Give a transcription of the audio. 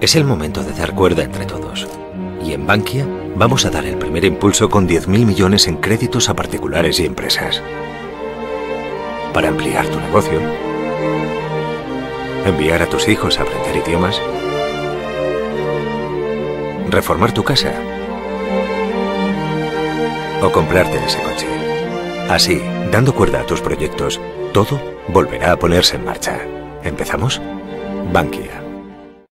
Es el momento de dar cuerda entre todos. Y en Bankia vamos a dar el primer impulso con 10.000 millones en créditos a particulares y empresas. Para ampliar tu negocio, enviar a tus hijos a aprender idiomas, reformar tu casa o comprarte ese coche. Así, dando cuerda a tus proyectos, todo volverá a ponerse en marcha. ¿Empezamos? Bankia.